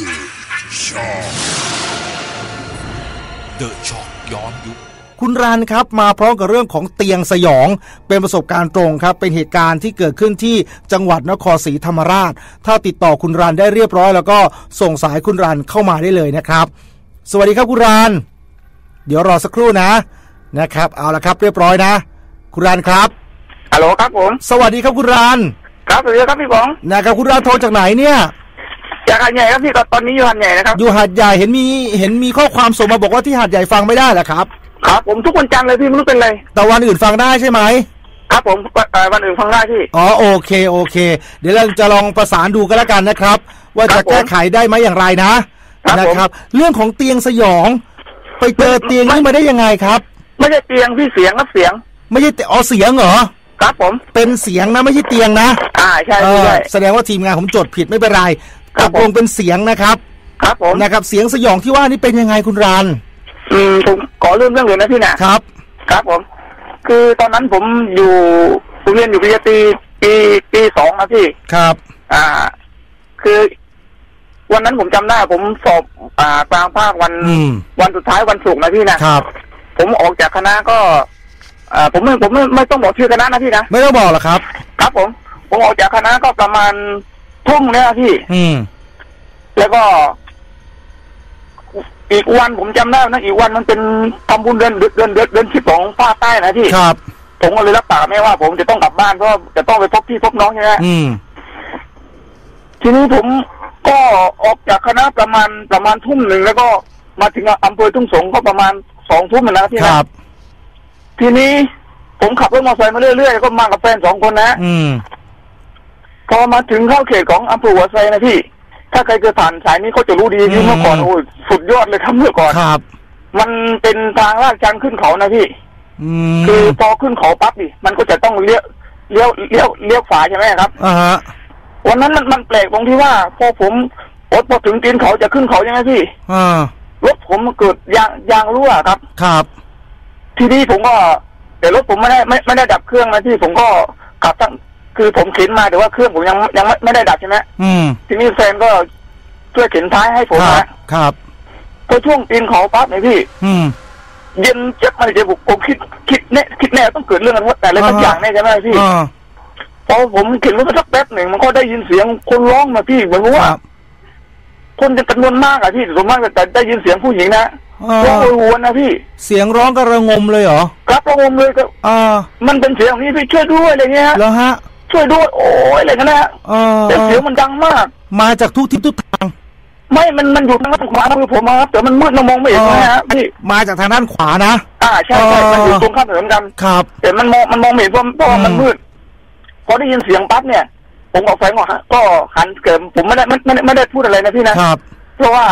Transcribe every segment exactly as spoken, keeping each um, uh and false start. The Shock The Shock ย้อนยุคคุณรันครับมาพร้อมกับเรื่องของเตียงสยองเป็นประสบการณ์ตรงครับเป็นเหตุการณ์ที่เกิดขึ้นที่จังหวัดนครศรีธรรมราชถ้าติดต่อคุณรันได้เรียบร้อยแล้วก็ส่งสายคุณรันเข้ามาได้เลยนะครับสวัสดีครับคุณรันเดี๋ยวรอสักครู่นะนะครับเอาละครับเรียบร้อยนะคุณรันครับฮัลโหลครับผมสวัสดีครับคุณรันครับสวัสดีครับพี่บองนะครับคุณรันโทรจากไหนเนี่ยจากหาดใหญ่ครับพี่ตอนนี้อยู่หาดใหญ่นะครับอยู่หาดใหญ่เห็นมีเห็นมีข้อความส่งมาบอกว่าที่หาดใหญ่ฟังไม่ได้เหรอครับครับผมทุกวันจันทร์เลยพี่ไม่รู้เป็นไรแต่วันอื่นฟังได้ใช่ไหมครับผมวันอื่นฟังได้พี่อ๋อโอเคโอเคเดี๋ยวเราจะลองประสานดูกันละกันนะครับว่าจะแก้ไขได้ไหมอย่างไรนะนะครับเรื่องของเตียงสยองไปเจอเตียงนี้มาได้ยังไงครับไม่ใช่เตียงพี่เสียงครับเสียงไม่ใช่อ๋อเสียงเหรอครับผมเป็นเสียงนะไม่ใช่เตียงนะอ่าใช่ใช่แสดงว่าทีมงานผมจดผิดไม่เป็นไรตกลงเป็นเสียงนะครับครับผมนะครับเสียงสยองที่ว่านี่เป็นยังไงคุณรันอืมผมขอเริ่มเรื่องเลยนะพี่นะครับครับผมคือตอนนั้นผมอยู่ผมเรียนอยู่ปริญญาตรีปีปีสองนะพี่ครับอ่าคือวันนั้นผมจำได้ผมสอบอ่ากลางภาควันวันสุดท้ายวันศุกร์นะพี่นะครับผมออกจากคณะก็อ่าผมไม่ผมไม่ไม่ต้องบอกชื่อคณะนะพี่นะไม่ต้องบอกหรอกครับครับผมผมออกจากคณะก็ประมาณทุ่มเนี่ยพี่อืมแล้วก็อีกวันผมจำได้นะอีกวันมันเป็นทำบุญเดินเดินเดินเดินที่ของภาคใต้นะพี่ครับผมก็เลยรับปากแม่ว่าผมจะต้องกลับบ้านเพราะจะต้องไปพบพี่พบน้องใช่ไหมอืมทีนี้ผมก็ออกจากคณะประมาณประมาณทุ่มหนึ่งแล้วก็มาถึงอำเภอทุ่งสงก็ประมาณสองทุ่มนะพี่ครับทีนี้ผมขับรถมอเตอร์ไซค์มาเรื่อยๆก็มากับแฟนสองคนนะอืมพอมาถึงเข้าเขตของอำเภอหัวไซนะพี่ถ้าใครเคยผ่านสายนี้เขาจะรู้ดีที่เมื่อก่อนโอ้ยสุดยอดเลยครับเมื่อก่อนครับมันเป็นทางลาดชันขึ้นเขานะพี่อืมคือพอขึ้นเขาปั๊บดิมันก็จะต้องเลี้ยวเลี้ยวเลี้ยวเลี้ยวขวาใช่ไหมครับอ่าฮะวันนั้นมันมันแปลกตรงที่ว่าพอผมอดพอถึงตีนเขาจะขึ้นเขาใช่ไหมพี่อ่ารถผมเกิดยางยางรั่วครับครับทีนี้ผมก็แต่รถผมไม่ได้ไม่ไม่ได้ดับเครื่องนะที่ผมก็ขับตั้งคือผมเข็นมาแต่ว่าเครื่องผมยังยังไม่ไม่ได้ดับใช่ไหมอืมทีนี้แฟนก็ช่วยเข็นท้ายให้ผมนะครับพอช่วงตีนเขาปั๊บเนี่ยพี่อืมเย็นเจ็บอะไรเดี๋ยวผมคิดคิดแน่คิดแน่ต้องเกิดเรื่องอะไรแต่อะไรสักอย่างแน่ใช่ไหมพี่พอผมเข็นรถสักแป๊บหนึ่งมันก็ได้ยินเสียงคนร้องมาพี่เหมือนว่าคนจะจำนวนมากอะพี่ส่วนมากแต่ได้ยินเสียงผู้หญิงนะร้องโวยโวยนะพี่เสียงร้องกระงมเลยเหรอครับกระงมเลยก็อ่ามันเป็นเสียงนี้พี่ช่วยด้วยอะไรเงี้ยแล้วฮะช่วยด้วยโอ้ยอะไรกันนะฮะแต่เสียงมันดังมากมาจากทุกทิศทุกทางไม่มันมันอยู่ทางด้านขวาคือผมครับแต่มันมืดมองไม่เห็นนะฮะพี่มาจากทางด้านขวานะอ่าใช่ใช่มันอยู่ตรงข้ามถนนกันครับแต่มันมองมันมองไม่เห็นเพราะเพราะมันมืดพอได้ยินเสียงปั๊บเนี่ยผมออกไฟงอฮะก็หันเกิมผมไม่ได้ไม่ไม่ไม่ได้พูดอะไรนะพี่นะครับเพราะว่า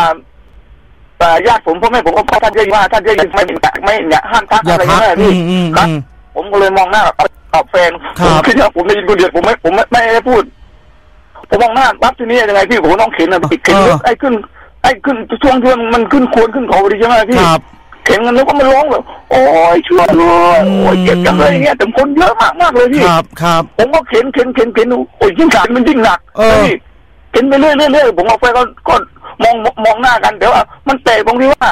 ญาติผมพ่อแม่ผมก็ท่านเรียกว่าท่านเรียกไม่ไม่เนี่ยห้ามทักอะไรอย่างเงี้ยพี่ครับผมก็เลยมองหน้าตอบแฟนผมคิดว่าผมได้ยินคนเดียวผมไม่ผมไม่ได้พูดผมมองหน้าปั๊บทีนี้ยังไงพี่ผมต้องเข็นนะเข็นไอ้ขึ้นไอ้ขึ้นช่วงช่วงมันขึ้นโคนขึ้นเขาดีใช่ไหมพี่เข็นกันแล้วก็มันร้องแบบโอ้ยช่วยด้วยโอ้ยเจ็บจังเลยอย่างเงี้ยแต่คนเยอะมากมากเลยพี่ครับครับผมก็เข็นเข็นเข็นเข็นโอ้ยยิ่งเข็นมันยิ่งหนักพี่เข็นไปเรื่อยเรื่อยผมเอาแฟนก็ก็มองมองหน้ากันเดี๋ยวมันแตกตรงที่ว่า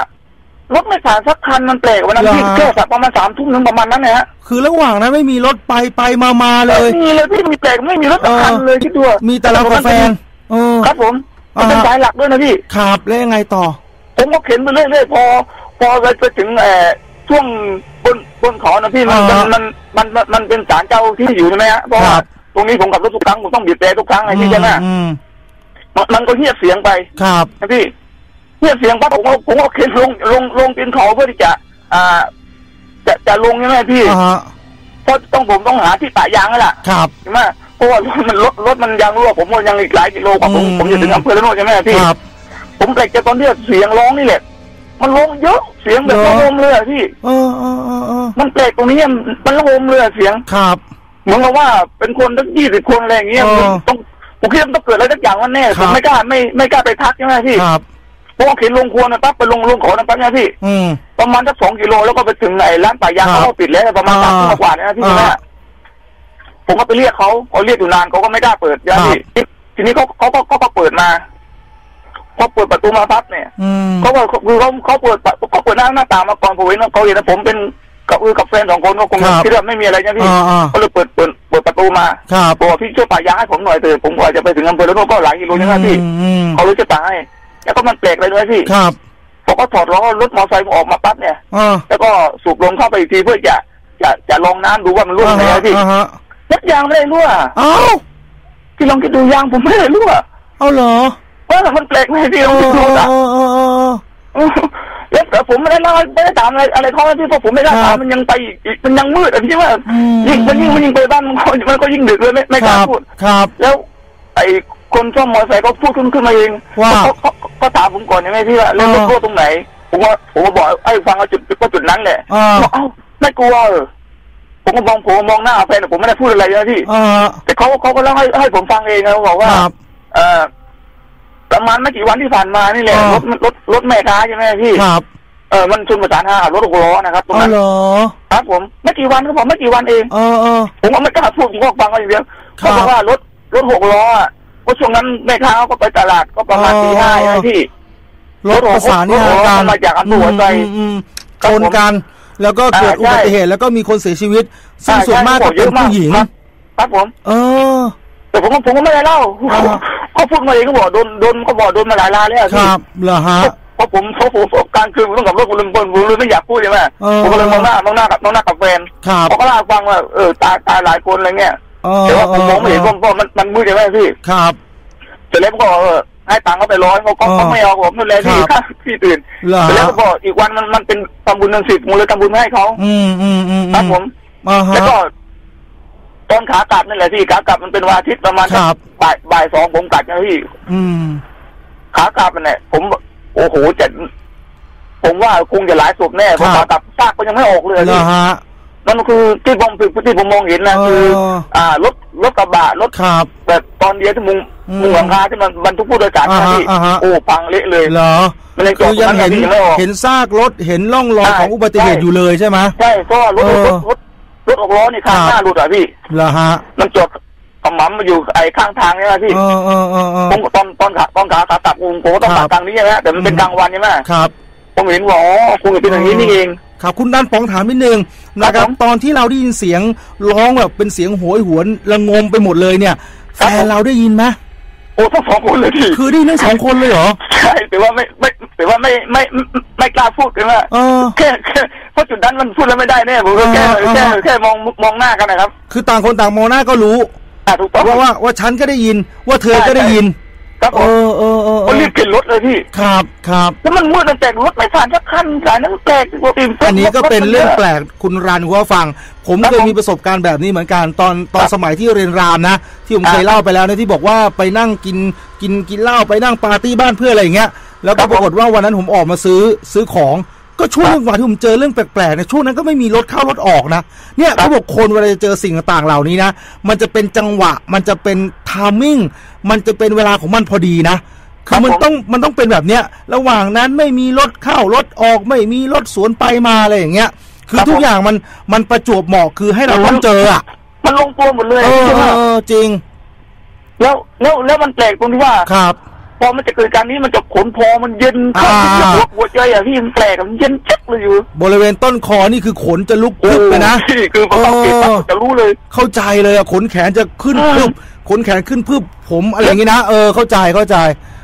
รถไม่ผ่านสักคันมันแปลกวันนั้นพี่แค่ประมาณสามทุ่มนึงประมาณนั้นนะฮะคือระหว่างนั้นไม่มีรถไปไปมามาเลยไม่มีเลยพี่มีแปลกไม่มีรถสักคันเลยคิดดูมีแต่เราแฟนครับผมเป็นสายหลักด้วยนะพี่ขับแล้วยังไงต่อผมก็เข็นไปเรื่อยๆพอพอไปถึงเอ่อช่วงบนบนเขานะพี่มันมันมันมันเป็นศาลเจ้าที่อยู่ใช่ไหมฮะเพราะว่าตรงนี้ผมขับรถทุกครั้งผมต้องบีบแตรทุกครั้งไอ้พี่ใช่ไหมมันก็เงียบเสียงไปครับพี่เสียงปั๊บผมก็ผมก็เข็นลงลงลงเป็นเขาเพื่อที่จะอ่าจะจะลงใช่ไหมพี่เพราะต้องผมต้องหาที่ปะยางแล้วล่ะครับใช่ไหมเพราะว่ารถมันรถรถมันยางรั่วผมมันยังอีกหลายกิโลกว่าผมผมจะถึงอำเภอละโนดใช่ไหมพี่ผมแปลกใจตอนที่เสียงร้องนี่แหละมันร้องเยอะเสียงแบบระงมเลยพี่เออเออเออมันแปลกตรงนี้มันระงมเลยเสียงครับเหมือนกับว่าเป็นคนตั้งยี่สิบคนอะไรอย่างเงี้ยต้องผมคิดว่าต้องเกิดอะไรสักอย่างวันแน่ผมไม่กล้าไม่ไม่กล้าไปทักใช่ไหมพี่พอเข็นลงครัวนะครับไปลงลงขอนะครับเนี่ยพี่ประมาณสักสองกิโลแล้วก็ไปถึงไหนร้านป่ายางเขาปิดแล้วประมาณสามทุ่มกว่าเนี่ยพี่นะผมก็ไปเรียกเขาเขาเรียกอยู่นานเขาก็ไม่กล้าเปิดเนี่ยพี่ทีนี้เขาเขาก็ก็เปิดมาพอ เขาเปิดประตูมาพับเนี่ยเขาก็คือเขาเขาเปิดเขาเปิดหน้าหน้าต่างมาก่อนผมเห็นเขาเห็นผมเป็นกับอือกับแฟนสองคนก็คงคิดว่าไม่มีอะไรนะพี่ก็เลยเปิดเปิดเปิดประตูมาบอกพี่ช่วยป่ายาให้ผมหน่อยเถอะผมกว่าจะไปถึงอำเภอแล้วก็หลายกิโลนะพี่เขารู้จะตายแล้วก็มันแปลกเลยด้วยพี่พอเขาถอดล้อรถมอเตอร์ไซค์ออกมาปั๊บเนี่ยแล้วก็สูบลมเข้าไปอีกทีเพื่อจะจะจะลองน้ำดูว่ามันรั่วไหมพี่นักยางไม่ได้รั่วอ้าวพี่ลองคิดดูยางผมไม่ได้รั่วเอาเหรอว่าแต่มันแปลกไหมพี่ลองคิดดูนะแล้วแต่ผมไม่ได้เล่าไม่ได้ถามอะไรอะไรเขาที่พอผมไม่ได้ถามมันยังไปมันยังมืดอันที่ว่ายิ่งมันยิ่งมันยิ่งไปบ้านมันก็มันก็ยิ่งดึกเลยไม่ไม่กล้าพูดครับแล้วไอคนชอบมอเตอร์ไซค์ก็พูดขึ้นขึ้นมาเองว่าก็ถามผมก่อนใช่ไหมพี่ว่าเล่นรถรั่วตรงไหนผมว่าผมก็บอกไอ้ฟังเอาจุดก็จุดนั้นแหละบอกเอ้าไม่กลัวผมก็มองผมมองหน้าแฟนผมไม่ได้พูดอะไรเลยพี่แต่เขาเขาก็เล่าให้ให้ผมฟังเองเขาบอกว่าเออประมาณไม่กี่วันที่ผ่านมานี่แหละรถรถรถแม่ค้าใช่ไหมพี่ครับเออมันชนประสานห้ารถหกล้อนะครับตรงนั้นครับผมไม่กี่วันก็ผมไม่กี่วันเองเออผมก็ไม่กล้าพูดผมก็ฟังเขาอย่างเดียวเขาบอกว่ารถรถหกล้อก็ช่วงนั้นแม่ค้าก็ไปตลาดก็ประมาณตีห้าใช่ไหมพี่รถประสานห้ากันมาจากอันดับหัวใจชนกันแล้วก็เกิดอุบัติเหตุแล้วก็มีคนเสียชีวิตซึ่งส่วนมากก็เป็นผู้หญิงครับผมเออแต่ผมผมก็ไม่ได้เล่าเขาพูดมาเองเขาบอกโดนโดนเขาบอกโดนมาหลายลาแล้วครับเหรอฮะเพราะผมเพราะผมกลางคืนผมต้องขับรถผมลืมผมลืมไม่อยากพูดใช่ไหมผมก็เลยมองหน้ามองหน้ากับมองหน้ากับแฟนเขาก็เล่าฟังว่าเออตายตายหลายคนอะไรเงี้ยแต่ว่าผมมองไม่เห็นเพราะมันมันมืดใช่ไหมพี่ครับเสร็จแล้วก็ให้ตังค์เขาไปร้อยเขาก็ไม่เอาผมนั่นแหละพี่ค่ะพี่ตื่นเสร็จแล้วก็อีกวันมันมันเป็นทำบุญเดือนสิบผมเลยทำบุญให้เขาครับผมแล้วก็ตอนขากลับนั่นแหละพี่ขากลับมันเป็นวันอาทิตย์ประมาณบ่ายบ่ายสองผมกลับนะพี่ขากลับเนี่ยผมโอ้โหจะผมว่าคงจะหลายศพแน่เพราะขากลับซากก็ยังไม่ออกเลยพี่นั่นคือที่ผมที่ผมมองเห็นนะคืออ่ารถรถกระบะรถแบบตอนเดียวที่มุงมุงหลังคาที่มันบรรทุกผู้โดยสารนะพี่โอ้ปังเละเลยเหรอคือยังเห็นเห็นซากรถเห็นร่องรอยของอุบัติเหตุอยู่เลยใช่ไหมใช่ก็รถรถรถรถออกล้อนี่ข้างหน้าหลุดอ่ะพี่เหรอฮะมันจอดขมำมาอยู่ไอ้ข้างทางนี่แหละพี่ผมตอนตอนขาตอนขาขาตับผมผมก็ต้องตัดทางนี้ใช่ไหมแต่มันเป็นกลางวันใช่ไหมครับผมเห็นว่าอ๋อคงจะเป็นอย่างนี้นี่เองครับคุณด้านป๋องถามนิดนึงนะครับตอนที่เราได้ยินเสียงร้องแบบเป็นเสียงโหยหวนระงมไปหมดเลยเนี่ยแฟนเราได้ยินไหมโอ้ทั้งสองคนเลยพี่คือได้ยินทั้งสองคนเลยเหรอใช่แต่ว่าไม่ไม่แต่ว่าไม่ไม่ไม่กล้าพูดเลยว่าแค่เพราะจุดนั้นมันพูดแล้วไม่ได้แน่ผมก็แค่แค่แค่มองมองหน้ากันนะครับคือต่างคนต่างมองหน้าก็รู้ว่าว่าว่าฉันก็ได้ยินว่าเธอก็ได้ยินครับเออเออเออรีบขึ้นรถเลยพี่ครับครับแล้วมันมืดตั้งแต่รถไม่ผ่านสักคันสายนั่งแตกอันนี้ก็เป็นเรื่องแปลกคุณรานหัวฟังผมเคยมีประสบการณ์แบบนี้เหมือนกันตอนตอนสมัยที่เรียนรามนะที่ผมเคยเล่าไปแล้วนะที่บอกว่าไปนั่งกินกินกินเหล้าไปนั่งปาร์ตี้บ้านเพื่อนอะไรอย่างเงี้ยแล้วก็ปรากฏว่าวันนั้นผมออกมาซื้อซื้อของก็ช่วงนึงว่าที่ผมเจอเรื่องแปลกๆในช่วงนั้นก็ไม่มีรถเข้ารถออกนะเนี่ยเขาบอกคนเวลาจะเจอสิ่งต่างๆเหล่านี้นะมันจะเป็นจังหวะมันจะเป็นไทมิ่งมันจะเป็นเวลาของมันพอดีนะคือมันต้องมันต้องเป็นแบบเนี้ยระหว่างนั้นไม่มีรถเข้ารถออกไม่มีรถสวนไปมาอะไรอย่างเงี้ยคือทุกอย่างมันมันประจวบเหมาะคือให้เราต้องเจออ่ะมันลงตัวหมดเลยเออจริงแล้วแล้วแล้วมันแปลกตรงที่ว่าครับพอมันจะเกิดการนี้มันจะขนพอมันเย็นขึ้นจะลุกหัวใจอย่างที่มันแปลกมันเย็นชักเลยอยู่บริเวณต้นคอนี่คือขนจะลุกขึ้นเลยนะคือมันต้องเก็บมันจะรู้เลยเข้าใจเลยอะขนแขนจะขึ้นพึบขนแขนขึ้นพึบผมอะไรอย่างนี้นะเออเข้าใจเข้าใจ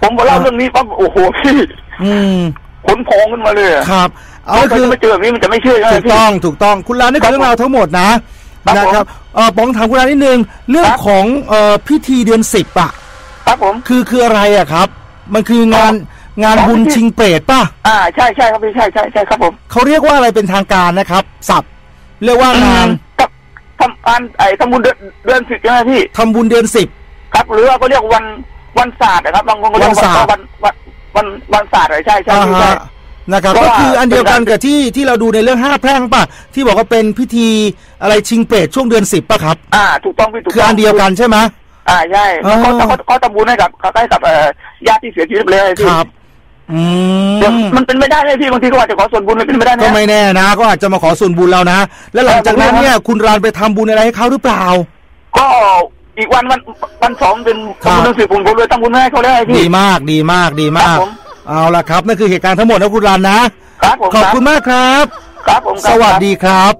ผมบอกเล่าเรื่องนี้ปั๊บโอ้โหพี่อืมขนพองขึ้นมาเลยครับเอาคือไม่เจอแบบนี้มันจะไม่เชื่อถูกต้องถูกต้องคุณลานี่คือเรื่องราวทั้งหมดนะนะครับเออป๋องถามคุณลานิดนึงเรื่องของเอ่อพิธีเดือนสิบอะคือคืออะไรอะครับมันคืองานงานบุญชิงเปรตป่ะอ่าใช่ใช่ครับพี่ใช่ใช่ใช่ครับผมเขาเรียกว่าอะไรเป็นทางการนะครับศัพท์เรียกว่างานทำการไอ้ทำบุญเดือนสิบใช่ไหมพี่ทำบุญเดือนสิบครับหรือว่าเขาเรียกวันวันศาสตร์นะครับบางคนก็เรียกว่าวันวันวันวันศาสตร์อะไรใช่ใช่ใช่นะครับก็คืออันเดียวกันกับที่ที่เราดูในเรื่องห้าแพร่งป่ะที่บอกว่าเป็นพิธีอะไรชิงเปรตช่วงเดือนสิบป่ะครับอ่าถูกต้องพี่ถูกต้องคืออันเดียวกันใช่ไหมอ่าใช่เขาเขาเขาทำบุญให้กับเขาให้กับญาติที่เสียชีวิตเลยพี่ครับอืมมันเป็นไม่ได้เลยพี่บางทีก็อาจจะขอส่วนบุญมันเป็นไม่ได้นะก็ไม่แน่นะก็อาจจะมาขอส่วนบุญเรานะแล้วหลังจากนั้นเนี่ยคุณรานไปทำบุญอะไรให้เขาหรือเปล่าก็จ อีกวันวันวันสองเป็นหนังสือผมผมเลยตั้งคุณแม่เขาได้พี่ดีมากดีมากดีมากเอาละครับนั่นคือเหตุการณ์ทั้งหมดนะคุณรันนะขอบคุณมากครับครับผมสวัสดีครับ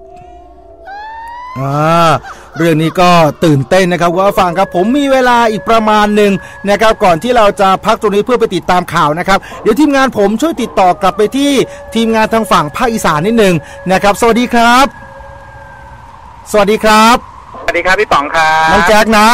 อ่าเรื่องนี้ก็ตื่นเต้นนะครับคุณผู้ฟังครับผมมีเวลาอีกประมาณหนึ่งนะครับก่อนที่เราจะพักตรงนี้เพื่อไปติดตามข่าวนะครับเดี๋ยวทีมงานผมช่วยติดต่อกลับไปที่ทีมงานทางฝั่งภาคอีสานนิดนึงนะครับสวัสดีครับสวัสดีครับสวัสดีครับพี่ป๋องครับน้องแจ็คนะ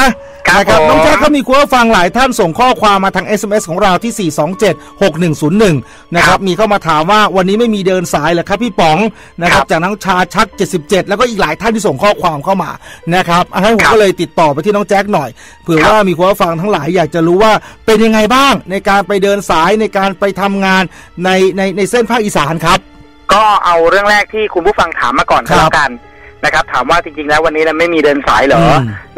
ครับน้องแจ็คเขามีคุณผู้ฟังหลายท่านส่งข้อความมาทาง เอส เอ็ม เอส ของเราที่ สี่ สอง เจ็ด หก หนึ่ง ศูนย์ หนึ่ง นะครับมีเข้ามาถามว่าวันนี้ไม่มีเดินสายเหรอครับพี่ป๋องนะครับจากน้องชาชักเจ็ดสิบเจ็ดแล้วก็อีกหลายท่านที่ส่งข้อความเข้ามานะครับอันนั้นผมก็เลยติดต่อไปที่น้องแจ็คหน่อยเผื่อว่ามีคุณผู้ฟังทั้งหลายอยากจะรู้ว่าเป็นยังไงบ้างในการไปเดินสายในการไปทำงานในในในเส้นภาคอีสานครับก็เอาเรื่องแรกที่คุณผู้ฟังถามมาก่อนครับกันนะครับถามว่าจริงๆแล้ววันนี้เราไม่มีเดินสายเหรอ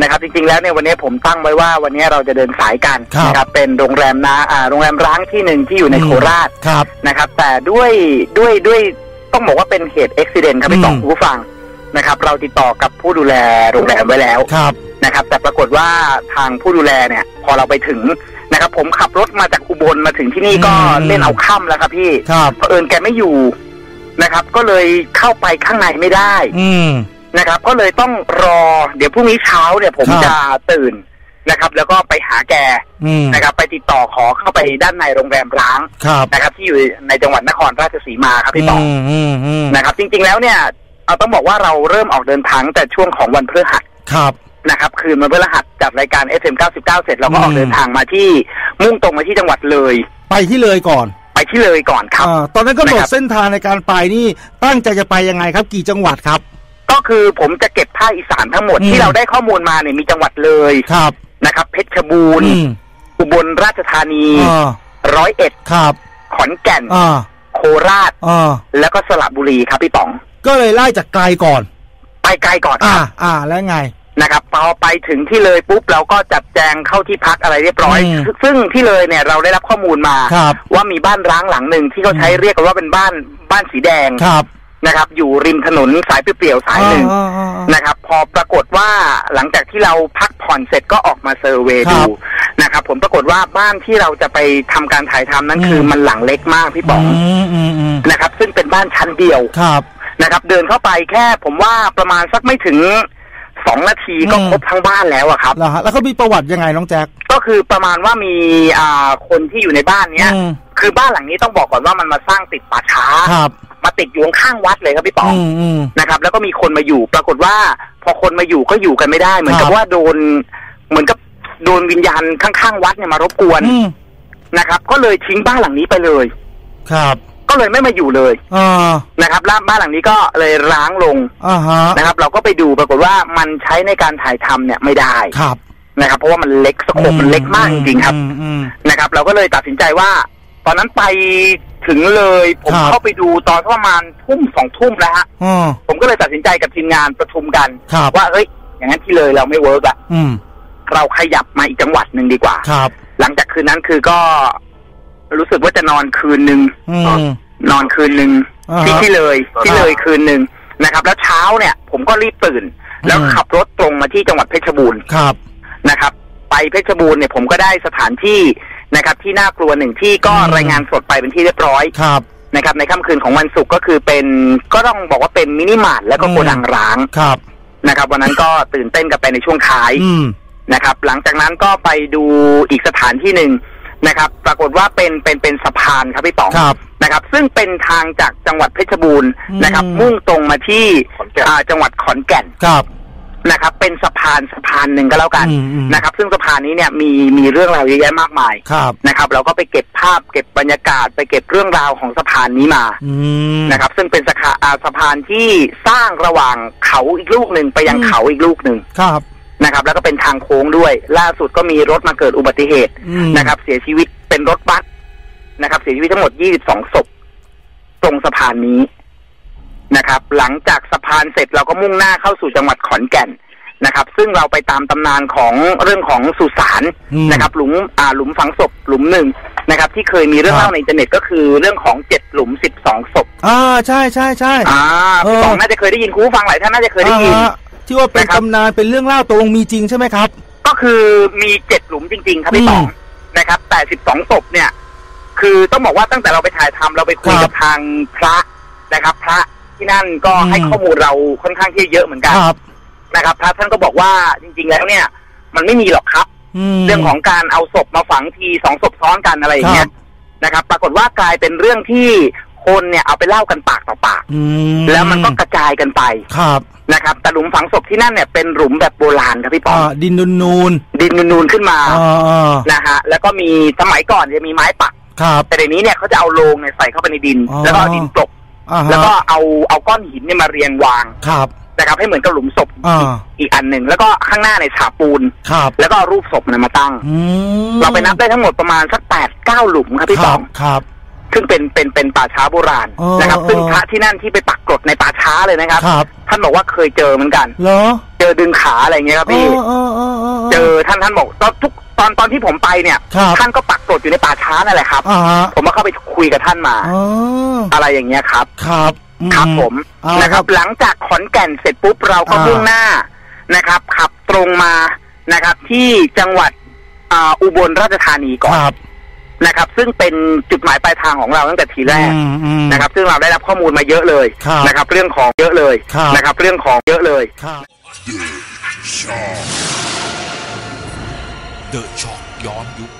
นะครับจริงๆแล้วเนี่ยวันนี้ผมตั้งไว้ว่าวันนี้เราจะเดินสายกันนะครับเป็นโรงแรมนะอ่าโรงแรมร้างที่หนึ่งที่อยู่ในโคราชนะครับแต่ด้วยด้วยด้วยต้องบอกว่าเป็นเหตุอุบัติเหตุครับพี่ป๋องผู้ฟังนะครับเราติดต่อกับผู้ดูแลโรงแรมไว้แล้วนะครับแต่ปรากฏว่าทางผู้ดูแลเนี่ยพอเราไปถึงนะครับผมขับรถมาจากอุบลมาถึงที่นี่ก็เล่นเอาค่ำแล้วครับพี่เผอิญแกไม่อยู่นะครับก็เลยเข้าไปข้างในไม่ได้อืนะครับก็เลยต้องรอเดี๋ยวพรุ่งนี้เช้าเนี่ยผมจะตื่นนะครับแล้วก็ไปหาแกนะครับไปติดต่อขอเข้าไปด้านในโรงแรมร้างนะครับที่อยู่ในจังหวัดนครราชสีมาครับพี่ป๋องนะครับจริงๆแล้วเนี่ยเอาต้องบอกว่าเราเริ่มออกเดินทางแต่ช่วงของวันพฤหัสนะครับคืนวันพฤหัสจัดรายการ เอฟ เอ็ม เก้าสิบเก้า เสร็จเราก็ออกเดินทางมาที่มุ่งตรงมาที่จังหวัดเลยไปที่เลยก่อนไปที่เลยก่อนครับตอนนั้นก็หมดเส้นทางในการไปนี่ตั้งใจจะไปยังไงครับกี่จังหวัดครับก็คือผมจะเก็บภาคอีสานทั้งหมดที่เราได้ข้อมูลมาเนี่ยมีจังหวัดเลยนะครับเพชรบูรณ์อุบลราชธานีร้อยเอ็ดขอนแก่นโคราชแล้วก็สระบุรีครับพี่ป๋องก็เลยไล่จากไกลก่อนไปไกลก่อนอ่าอ่าแล้วไงนะครับพอไปถึงที่เลยปุ๊บเราก็จัดแจงเข้าที่พักอะไรเรียบร้อยซึ่งที่เลยเนี่ยเราได้รับข้อมูลมาว่ามีบ้านร้างหลังหนึ่งที่เขาใช้เรียกกันว่าเป็นบ้านบ้านสีแดงนะครับอยู่ริมถนนสายเปลี่ยวสายหนึ่งนะครับพอปรากฏว่าหลังจากที่เราพักผ่อนเสร็จก็ออกมาเซอร์เวย์ดูนะครับผมปรากฏว่าบ้านที่เราจะไปทำการถ่ายทำนั้นคือมันหลังเล็กมากพี่ป๋องนะครับซึ่งเป็นบ้านชั้นเดียวนะครับเดินเข้าไปแค่ผมว่าประมาณสักไม่ถึงสองนาทีก็ครบทั้งบ้านแล้วอะครับแล้วเขามีประวัติยังไงน้องแจ็คก็คือประมาณว่ามีอ่าคนที่อยู่ในบ้านเนี้ยคือบ้านหลังนี้ต้องบอกก่อนว่ามันมาสร้างติดป่าช้ามาติดอยู่ข้างวัดเลยครับพี่ป๋องนะครับแล้วก็มีคนมาอยู่ปรากฏว่าพอคนมาอยู่ก็อยู่กันไม่ได้เหมือนกับว่าโดนเหมือนกับโดนวิญญาณข้างๆวัดเนี่ยมารบกวนนะครับก็เลยทิ้งบ้านหลังนี้ไปเลยครับก็เลยไม่มาอยู่เลยนะครับบ้านหลังนี้ก็เลยร้างลงนะครับเราก็ไปดูปรากฏว่ามันใช้ในการถ่ายทำเนี่ยไม่ได้นะครับเพราะว่ามันเล็กสโคปมันเล็กมากจริงๆครับนะครับเราก็เลยตัดสินใจว่าตอนนั้นไปถึงเลยผมเข้าไปดูตอนประมาณทุ่มสองทุ่มแล้วฮะผมก็เลยตัดสินใจกับทีมงานประชุมกันว่าเฮ้ยอย่างนั้นที่เลยเราไม่เวิร์กอะเราขยับมาอีกจังหวัดหนึ่งดีกว่าครับหลังจากคืนนั้นคือก็รู้สึกว่าจะนอนคืนหนึ่งนอนคืนหนึ่งที่ที่เลยที่เลยคืนหนึ่งนะครับแล้วเช้าเนี่ยผมก็รีบตื่นแล้วขับรถตรงมาที่จังหวัดเพชรบูรณ์ครับนะครับไปเพชรบูรณ์เนี่ยผมก็ได้สถานที่นะครับที่น่ากลัวหนึ่งที่ก็รายงานสดไปเป็นที่เรียบร้อยครับนะครับในค่ำคืนของวันศุกร์ก็คือเป็นก็ต้องบอกว่าเป็นมินิมาร์ทแล้วก็โกดังร้างครับนะครับวันนั้นก็ตื่นเต้นกับไปในช่วงท้ายนะครับหลังจากนั้นก็ไปดูอีกสถานที่หนึ่งนะครับปรากฏว่าเป็นเป็นเป็นสะพานครับพี่ป๋องนะครับซึ่งเป็นทางจากจังหวัดเพชรบูรณ์นะครับมุ่งตรงมาที่จังหวัดขอนแก่นครับนะครับเป็นสะพานสะพานหนึ่งก็แล้วกันนะครับซึ่งสะพานนี้เนี่ยมีมีเรื่องราวเยอะแยะมากมายนะครับเราก็ไปเก็บภาพเก็บบรรยากาศไปเก็บเรื่องราวของสะพานนี้มานะครับซึ่งเป็นสะพานสะพานที่สร้างระหว่างเขาอีกลูกหนึ่งไปยังเขาอีกลูกหนึ่งนะครับแล้วก็เป็นทางโค้งด้วยล่าสุดก็มีรถมาเกิดอุบัติเหตุนะครับเสียชีวิตเป็นรถบัสนะครับเสียชีวิตทั้งหมดยี่สิบสองศพตรงสะพานนี้นะครับหลังจากสะพานเสร็จเราก็มุ่งหน้าเข้าสู่จังหวัดขอนแก่นนะครับซึ่งเราไปตามตำนานของเรื่องของสุสานนะครับหลุมอ่าหลุมฝังศพหลุมหนึ่งนะครับที่เคยมีเรื่องเล่าในอินเทอร์เน็ตก็คือเรื่องของเจ็ดหลุมสิบสองศพอ่าใช่ใช่ใช่อ่าพี่ป๋องน่าจะเคยได้ยินครูฟังหลายท่านน่าจะเคยได้ยินที่ว่าเป็นตำนานเป็นเรื่องเล่าตรงมีจริงใช่ไหมครับ ก็คือมีเจ็ดหลุมจริงๆครับพี่ต๋องนะครับแต่สิบสองศพเนี่ยคือต้องบอกว่าตั้งแต่เราไปถ่ายทำเราไปคุยกับทางพระนะครับพระที่นั่นก็ให้ข้อมูลเราค่อนข้างที่เยอะเหมือนกันนะครับพระท่านก็บอกว่าจริงๆแล้วเนี่ยมันไม่มีหรอกครับเรื่องของการเอาศพมาฝังทีสองศพซ้อนกันอะไรอย่างเงี้ยนะครับปรากฏว่ากลายเป็นเรื่องที่คนเนี่ยเอาไปเล่ากันปากต่อปากแล้วมันก็กระจายกันไปครับนะครับแต่หลุมฝังศพที่นั่นเนี่ยเป็นหลุมแบบโบราณครับพี่ปองดินนูนนูนดินนูนนูนขึ้นมานะฮะแล้วก็มีสมัยก่อนจะมีไม้ปักแต่ในนี้เนี่ยเขาจะเอาโลงเนี่ยใส่เข้าไปในดินแล้วก็ดินตกแล้วก็เอาเอาก้อนหินเนี่ยมาเรียงวางครับนะครับให้เหมือนกับหลุมศพอีกอันหนึ่งแล้วก็ข้างหน้าในฉาปูนแล้วก็รูปศพมันมาตั้งเราไปนับได้ทั้งหมดประมาณสักแปดเก้าหลุมครับพี่ปองครับซึ่งเป็นเป็นเป็นป่าช้าโบราณนะครับซึ่งพระที่นั่นที่ไปปักกรดในป่าช้าเลยนะครับท่านบอกว่าเคยเจอเหมือนกันเจอดึงขาอะไรเงี้ยครับพี่เจอท่านท่านบอกตอนทุกตอนตอนที่ผมไปเนี่ยท่านก็ปักกรดอยู่ในป่าช้านั่นแหละครับผมก็เข้าไปคุยกับท่านมาอะไรอย่างเงี้ยครับครับครับผมนะครับหลังจากขอนแก่นเสร็จปุ๊บเราก็มุ่งหน้านะครับขับตรงมานะครับที่จังหวัดอุบลราชธานีก่อนนะครับซึ่งเป็นจุดหมายปลายทางของเราตั้งแต่ทีแรกนะครับซึ่งเราได้รับข้อมูลมาเยอะเลยนะครับเรื่องของเยอะเลยนะครับเรื่องของเยอะเลยเดอะช็อคย้อนยุค